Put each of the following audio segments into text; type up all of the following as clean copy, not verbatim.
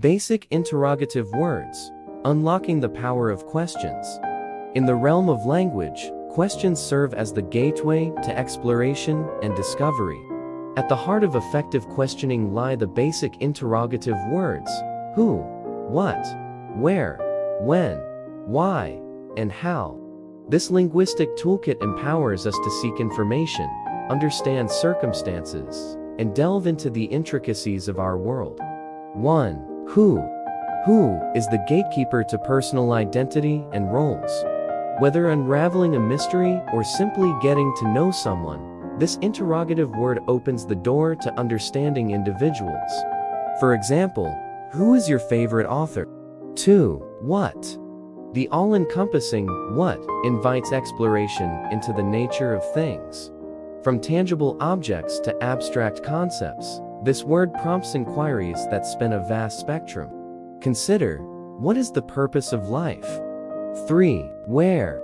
Basic interrogative words, unlocking the power of questions. In the realm of language, questions serve as the gateway to exploration and discovery. At the heart of effective questioning lie the basic interrogative words, who, what, where, when, why, and how. This linguistic toolkit empowers us to seek information, understand circumstances, and delve into the intricacies of our world. 1. Who. Who is the gatekeeper to personal identity and roles. Whether unraveling a mystery or simply getting to know someone, this interrogative word opens the door to understanding individuals. For example, who is your favorite author? 2. What. The all-encompassing what invites exploration into the nature of things. From tangible objects to abstract concepts, this word prompts inquiries that span a vast spectrum. Consider, what is the purpose of life? 3. Where.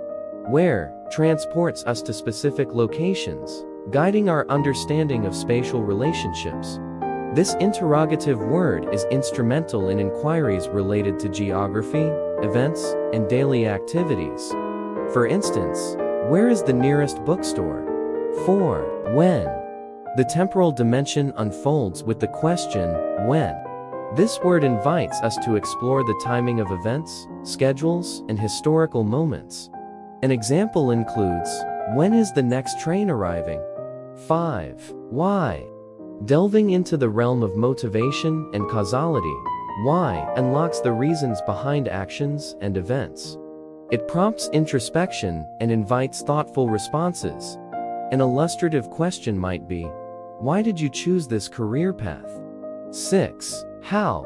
Where transports us to specific locations, guiding our understanding of spatial relationships. This interrogative word is instrumental in inquiries related to geography, events, and daily activities. For instance, where is the nearest bookstore? 4. When. The temporal dimension unfolds with the question, when. This word invites us to explore the timing of events, schedules, and historical moments. An example includes, when is the next train arriving? 5. Why. Delving into the realm of motivation and causality, why unlocks the reasons behind actions and events. It prompts introspection and invites thoughtful responses. An illustrative question might be, why did you choose this career path? 6. How.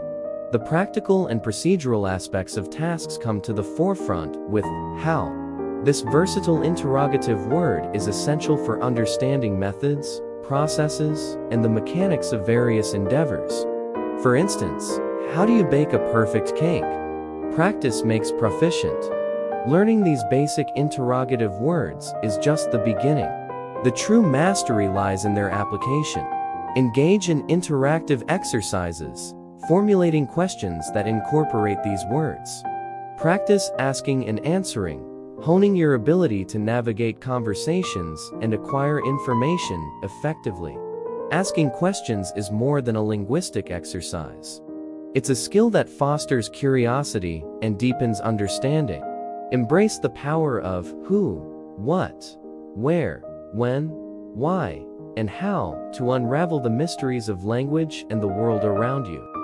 The practical and procedural aspects of tasks come to the forefront with how. This versatile interrogative word is essential for understanding methods, processes, and the mechanics of various endeavors. For instance, how do you bake a perfect cake? Practice makes proficient. Learning these basic interrogative words is just the beginning. The true mastery lies in their application. Engage in interactive exercises, formulating questions that incorporate these words. Practice asking and answering, honing your ability to navigate conversations and acquire information effectively. Asking questions is more than a linguistic exercise. It's a skill that fosters curiosity and deepens understanding. Embrace the power of who, what, where, when, why, and how to unravel the mysteries of language and the world around you.